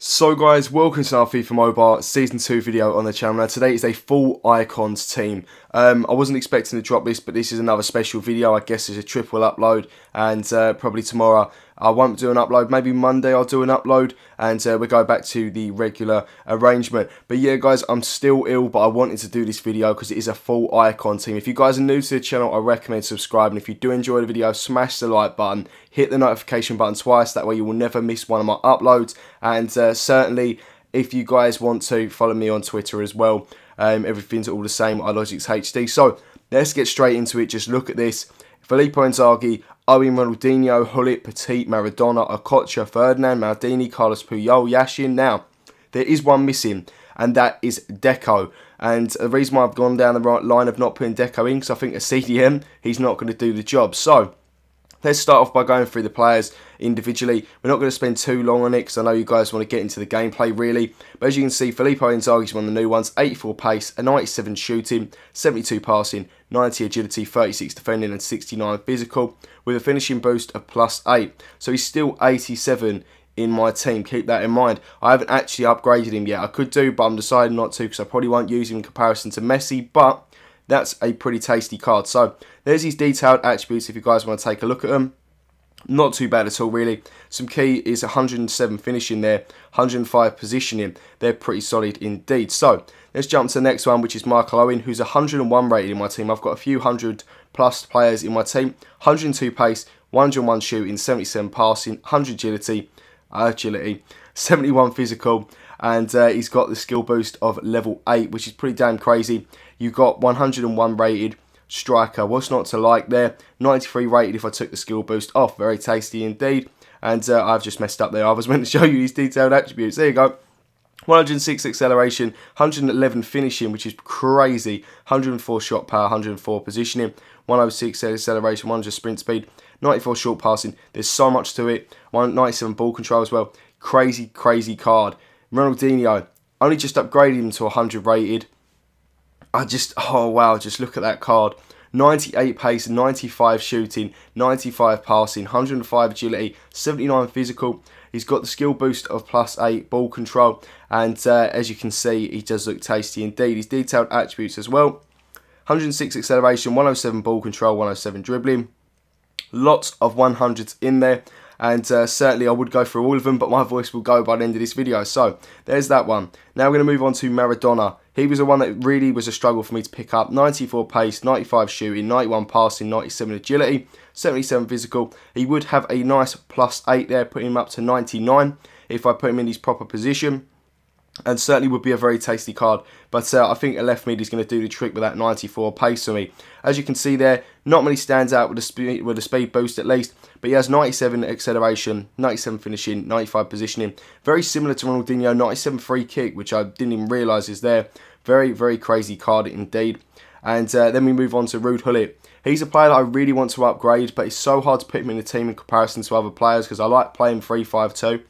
So guys, welcome to our FIFA Mobile Season 2 video on the channel. Now today is a full Icons team. I wasn't expecting to drop this, but this is another special video. I guess it's a triple upload, and probably tomorrow I won't do an upload. Maybe Monday I'll do an upload, and we'll go back to the regular arrangement. But yeah guys, I'm still ill, but I wanted to do this video because it is a full Icon team. If you guys are new to the channel, I recommend subscribing. If you do enjoy the video, smash the like button, hit the notification button twice, that way you will never miss one of my uploads. And certainly, if you guys want to, follow me on Twitter as well. Everything's all the same, iLogicsHD. So, let's get straight into it. Just look at this. Filippo Inzaghi, Owen, Ronaldinho, Gullit, Petit, Maradona, Okocha, Ferdinand, Maldini, Carlos Puyol, Yashin. Now, there is one missing, and that is Deco. And the reason why I've gone down the right line of not putting Deco in, because I think a CDM, he's not going to do the job. So, let's start off by going through the players individually. We're not going to spend too long on it because I know you guys want to get into the gameplay really. But as you can see, Filippo Inzaghi's one of the new ones. 84 pace, a 97 shooting, 72 passing, 90 agility, 36 defending and 69 physical with a finishing boost of +8. So he's still 87 in my team. Keep that in mind. I haven't actually upgraded him yet. I could do, but I'm deciding not to because I probably won't use him in comparison to Messi. But that's a pretty tasty card. So there's his detailed attributes if you guys want to take a look at them. Not too bad at all really. Some key is 107 finishing there, 105 positioning. They're pretty solid indeed. So let's jump to the next one, which is Michael Owen, who's 101 rated in my team. I've got a few 100 plus players in my team. 102 pace, 101 shooting, 77 passing, 100 agility, 71 physical, and he's got the skill boost of level 8, which is pretty damn crazy. You got 101 rated striker. What's not to like there? 93 rated if I took the skill boost off. Very tasty indeed. And I've just messed up there. I was meant to show you these detailed attributes. There you go. 106 acceleration, 111 finishing, which is crazy. 104 shot power, 104 positioning, 106 acceleration, 100 sprint speed, 94 short passing. There's so much to it. 197 ball control as well. Crazy, crazy card. Ronaldinho, only just upgraded him to 100 rated. I just, oh wow, just look at that card. 98 pace, 95 shooting, 95 passing, 105 agility, 79 physical. He's got the skill boost of +8, ball control. And as you can see, he does look tasty indeed. His detailed attributes as well. 106 acceleration, 107 ball control, 107 dribbling. Lots of 100s in there. And certainly I would go through all of them, but my voice will go by the end of this video. So there's that one. Now we're going to move on to Maradona. He was the one that really was a struggle for me to pick up. 94 pace, 95 shooting, 91 passing, 97 agility, 77 physical. He would have a nice +8 there, putting him up to 99 if I put him in his proper position. And certainly would be a very tasty card. But I think a left mid is going to do the trick with that 94 pace for me. As you can see there, not many stands out with a speed boost at least. But he has 97 acceleration, 97 finishing, 95 positioning. Very similar to Ronaldinho, 97 free kick, which I didn't even realise is there. Very, very crazy card indeed. And then we move on to Ruud Gullit. He's a player that I really want to upgrade, but it's so hard to put him in the team in comparison to other players because I like playing 3-5-2.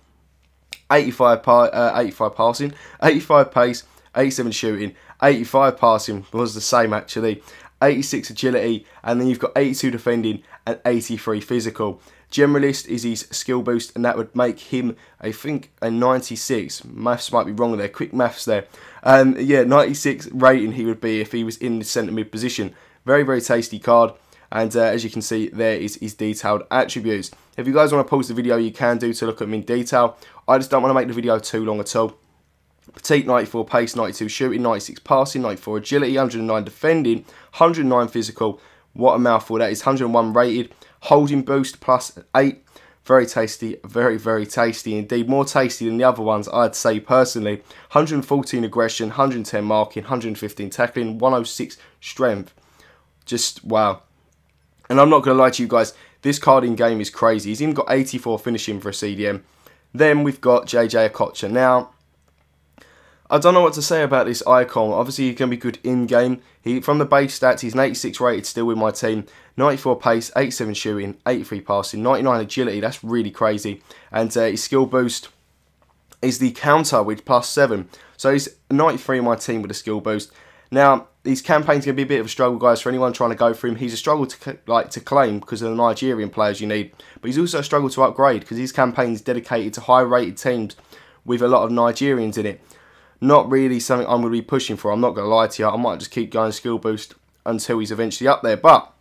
85 passing, 85 pace, 87 shooting, 85 passing was the same actually, 86 agility, and then you've got 82 defending and 83 physical. Generalist is his skill boost, and that would make him, I think, a 96. Maths might be wrong there, quick maths there. Yeah, 96 rating he would be if he was in the centre mid position. Very, very tasty card. And as you can see, there is his detailed attributes. If you guys want to pause the video, you can do to look at them in detail. I just don't want to make the video too long at all. Petit, 94 pace, 92 shooting, 96 passing, 94 agility, 109 defending, 109 physical. What a mouthful that is. 101 rated. Holding boost +8. Very tasty. Very, very tasty indeed. More tasty than the other ones, I'd say personally. 114 aggression, 110 marking, 115 tackling, 106 strength. Just wow. And I'm not going to lie to you guys, this card in game is crazy. He's even got 84 finishing for a CDM. Then we've got JJ Okocha. Now, I don't know what to say about this icon. Obviously, he can be good in game. From the base stats, he's an 86 rated still with my team. 94 pace, 87 shooting, 83 passing, 99 agility. That's really crazy. And his skill boost is the counter with +7. So he's 93 in my team with a skill boost. Now, these campaigns are going to be a bit of a struggle, guys, for anyone trying to go for him. He's a struggle to claim because of the Nigerian players you need. But he's also a struggle to upgrade because his campaign's dedicated to high-rated teams with a lot of Nigerians in it. Not really something I'm going to be pushing for, I'm not going to lie to you. I might just keep going skill boost until he's eventually up there. But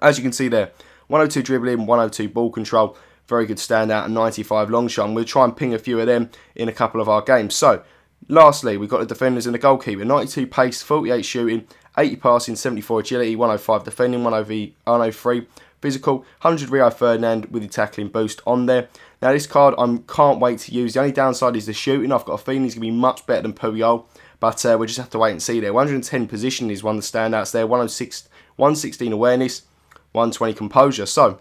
as you can see there, 102 dribbling, 102 ball control, very good standout, and 95 long shot. And we'll try and ping a few of them in a couple of our games. So lastly, we've got the defenders and the goalkeeper. 92 pace, 48 shooting, 80 passing, 74 agility, 105 defending, 103 physical, 100 Rio Ferdinand with the tackling boost on there. Now this card I can't wait to use. The only downside is the shooting. I've got a feeling he's going to be much better than Puyol, but we'll just have to wait and see there. 110 position is one of the standouts there, 106, 116 awareness, 120 composure. So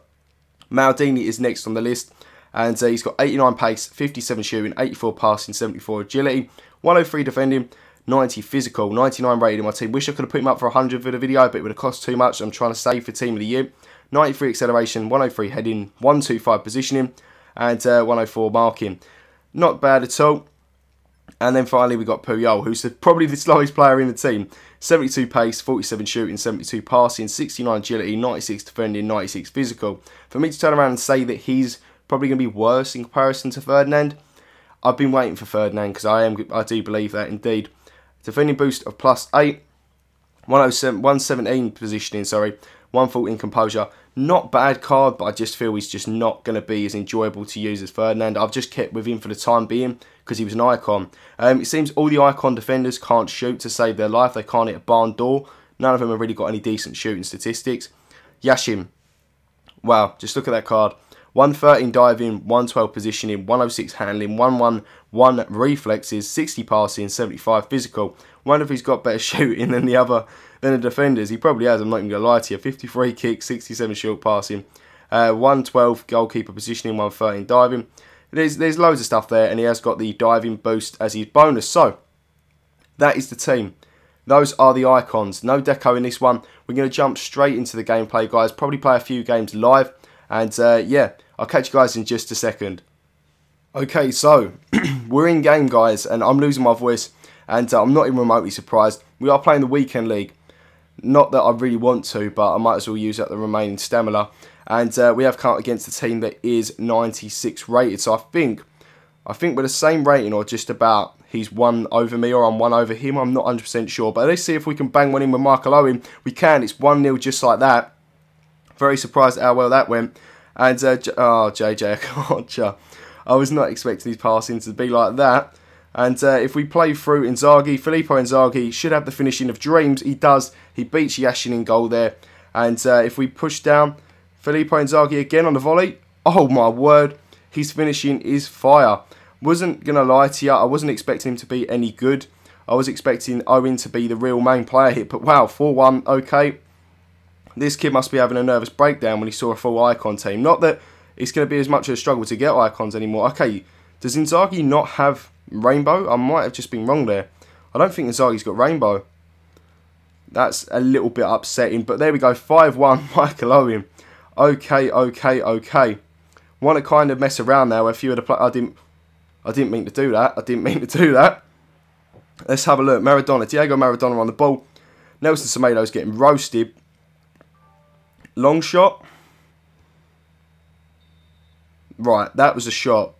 Maldini is next on the list, and he's got 89 pace, 57 shooting, 84 passing, 74 agility, 103 defending, 90 physical, 99 rated in my team. Wish I could have put him up for 100 for the video, but it would have cost too much. I'm trying to save for team of the year. 93 acceleration, 103 heading, 125 positioning, and 104 marking. Not bad at all. And then finally we got Puyol, who's probably the slowest player in the team. 72 pace, 47 shooting, 72 passing, 69 agility, 96 defending, 96 physical. For me to turn around and say that he's probably going to be worse in comparison to Ferdinand, I've been waiting for Ferdinand because I do believe that indeed. Defending boost of +8, 117 positioning, 114 composure. Not bad card, but I just feel he's just not going to be as enjoyable to use as Ferdinand. I've just kept with him for the time being because he was an icon. It seems all the icon defenders can't shoot to save their life. They can't hit a barn door. None of them have really got any decent shooting statistics. Yashin. Wow, just look at that card. 113 diving, 112 positioning, 106 handling, 111 reflexes, 60 passing, 75 physical. Wonder if he's got better shooting than the defenders. He probably has, I'm not even going to lie to you. 53 kicks, 67 short passing, 112 goalkeeper positioning, 113 diving. There's loads of stuff there, and he has got the diving boost as his bonus. So that is the team. Those are the icons. No Deco in this one. We're going to jump straight into the gameplay, guys. Probably play a few games live. And yeah, I'll catch you guys in just a second. Okay, so we're in game, guys, and I'm losing my voice, and I'm not even remotely surprised. We are playing the Weekend League. Not that I really want to, but I might as well use up the remaining stamina. And we have come against a team that is 96 rated, so I think we're the same rating or just about. He's one over me or I'm one over him. I'm not 100% sure, but let's see if we can bang one in with Michael Owen. We can. It's 1-0 just like that. Very surprised at how well that went. And, oh, JJ Okocha. I was not expecting his passing to be like that. And if we play through Inzaghi, Filippo Inzaghi should have the finishing of dreams. He does. He beats Yashin in goal there. And if we push down Filippo Inzaghi again on the volley, oh my word, his finishing is fire. Wasn't going to lie to you, I wasn't expecting him to be any good. I was expecting Owen to be the real main player here. But wow, 4-1, okay. This kid must be having a nervous breakdown when he saw a full icon team. Not that it's going to be as much of a struggle to get icons anymore. Okay, does Inzaghi not have rainbow? I might have just been wrong there. I don't think Inzaghi's got rainbow. That's a little bit upsetting. But there we go, 5-1, Michael Owen. Okay, okay, okay. Want to kind of mess around now. If you had a I didn't mean to do that. I didn't mean to do that. Let's have a look. Maradona, Diego Maradona on the ball. Nelson Semedo's getting roasted. Long shot. Right, that was a shot.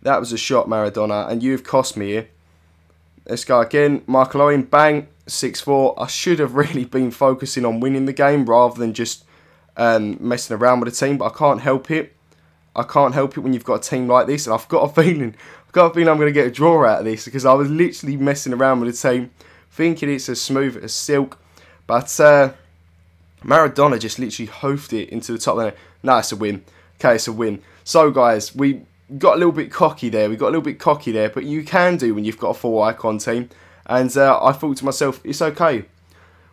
That was a shot, Maradona. And you've cost me here. Let's go again. Michael Owen, bang. 6-4. I should have really been focusing on winning the game rather than just messing around with the team. But I can't help it. I can't help it when you've got a team like this. And I've got a feeling I'm going to get a draw out of this. Because I was literally messing around with the team. Thinking it's as smooth as silk. But... Maradona just literally hoofed it into the top. No, it's a win. Okay, it's a win. So, guys, we got a little bit cocky there. We got a little bit cocky there, but you can do when you've got a full icon team. And I thought to myself, it's okay.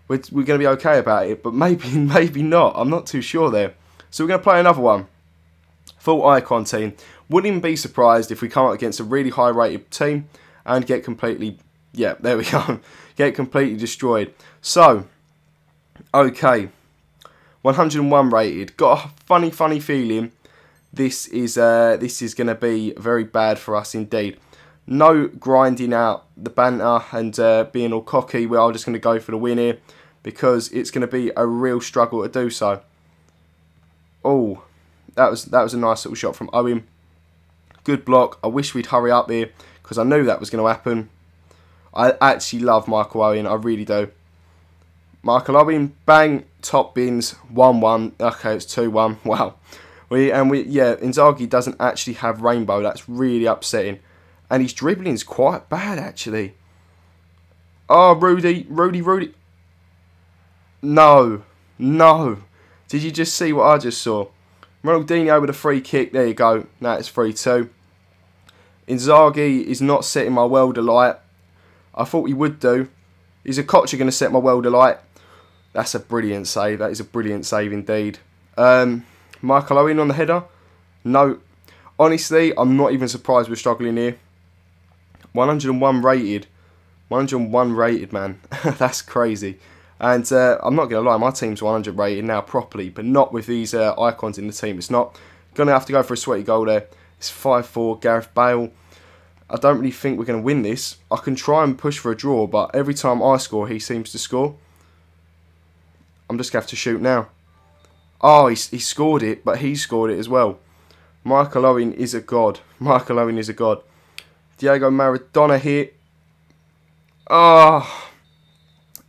We're going to be okay about it, but maybe not. I'm not too sure there. So we're going to play another one. Full icon team. Wouldn't be surprised if we come up against a really high-rated team and get completely... Yeah, there we go. Get completely destroyed. So... Okay, 101 rated. Got a funny feeling. This is going to be very bad for us indeed. No grinding out the banter and being all cocky. We're all just going to go for the win here because it's going to be a real struggle to do so. Oh, that was a nice little shot from Owen. Good block. I wish we'd hurry up here because I know that was going to happen. I actually love Michael Owen, I really do. Michael Owen, bang, top bins, 1-1. Okay, it's 2-1. Wow. Yeah, Inzaghi doesn't actually have rainbow. That's really upsetting. And his dribbling's quite bad, actually. Oh, Rudy. No. Did you just see what I just saw? Ronaldinho with a free kick. There you go. Now it's 3-2. Inzaghi is not setting my world alight. I thought he would do. Is Okocha going to set my world alight? That's a brilliant save. That is a brilliant save indeed. Michael Owen on the header? No. Honestly, I'm not even surprised we're struggling here. 101 rated. 101 rated, man. That's crazy. And I'm not going to lie, my team's 100 rated now properly, but not with these icons in the team. It's not. Going to have to go for a sweaty goal there. It's 5-4, Gareth Bale. I don't really think we're going to win this. I can try and push for a draw, but every time I score, he seems to score. I'm just going to have to shoot now. Oh, he scored it, but he scored it as well. Michael Owen is a god. Michael Owen is a god. Diego Maradona here. Oh,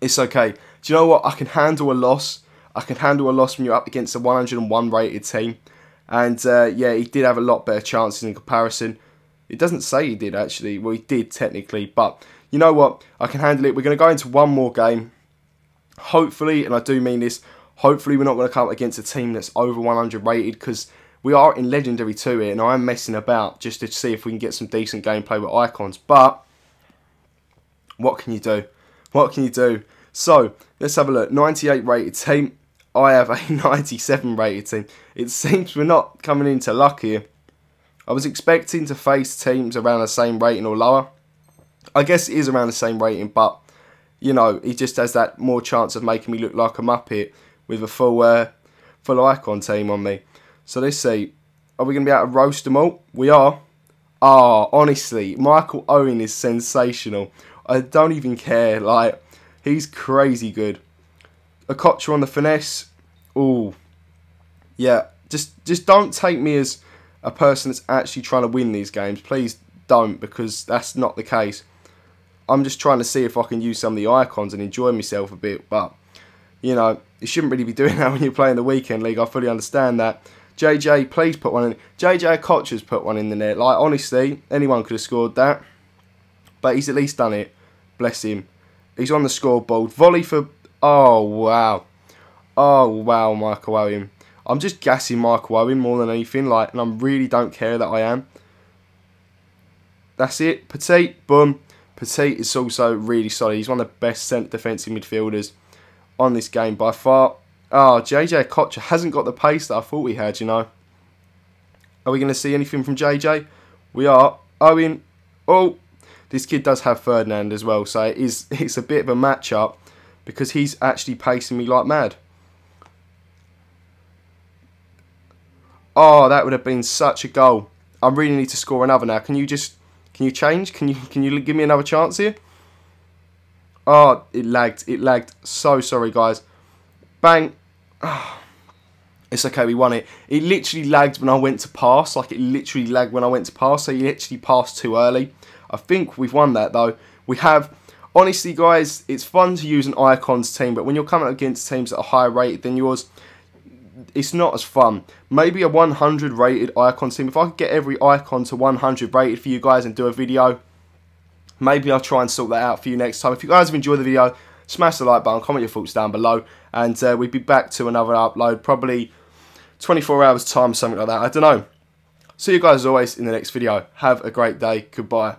it's okay. Do you know what? I can handle a loss. I can handle a loss when you're up against a 101 rated team. And, yeah, he did have a lot better chances in comparison. It doesn't say he did, actually. Well, he did, technically. But, you know what? I can handle it. We're going to go into one more game. Hopefully, and I do mean this, hopefully we're not going to come up against a team that's over 100 rated, because we are in Legendary 2 here, and I'm messing about just to see if we can get some decent gameplay with icons. But, what can you do? What can you do? So, let's have a look. 98 rated team. I have a 97 rated team. It seems we're not coming into luck here. I was expecting to face teams around the same rating or lower. I guess it is around the same rating, but, you know, he just has that more chance of making me look like a muppet with a full icon team on me. So let's see. Are we going to be able to roast them all? We are. Ah, honestly, Michael Owen is sensational. I don't even care. Like, he's crazy good. Okocha on the finesse. Ooh. Yeah, just don't take me as a person that's actually trying to win these games. Please don't, because that's not the case. I'm just trying to see if I can use some of the icons and enjoy myself a bit, but, you know, you shouldn't really be doing that when you're playing the weekend league. I fully understand that. JJ, please put one in. JJ Okocha's put one in the net. Like, honestly, anyone could have scored that, but he's at least done it. Bless him. He's on the scoreboard. Volley for... Oh, wow. Oh, wow, Michael Owen. I'm just gassing Michael Owen more than anything, like, and I really don't care that I am. That's it. Petit, boom. Petit is also really solid. He's one of the best centre defensive midfielders on this game by far. Oh, JJ Okocha hasn't got the pace that I thought we had, you know. Are we going to see anything from JJ? We are. Owen. Oh, this kid does have Ferdinand as well, so it's a bit of a match-up because he's actually pacing me like mad. Oh, that would have been such a goal. I really need to score another now. Can you change? Can you give me another chance here? Oh, it lagged. It lagged. So sorry, guys. Bang. Oh, it's okay. We won it. It literally lagged when I went to pass. Like, it literally lagged when I went to pass. So, you actually passed too early. I think we've won that, though. We have. Honestly, guys, it's fun to use an icons team, but when you're coming against teams that are higher rated than yours, it's not as fun. Maybe a 100 rated icon team. If I could get every icon to 100 rated for you guys and do a video, maybe I'll try and sort that out for you next time. If you guys have enjoyed the video, smash the like button, comment your thoughts down below, and we'll be back to another upload, probably 24 hours time, something like that. I don't know. See you guys as always in the next video. Have a great day. Goodbye.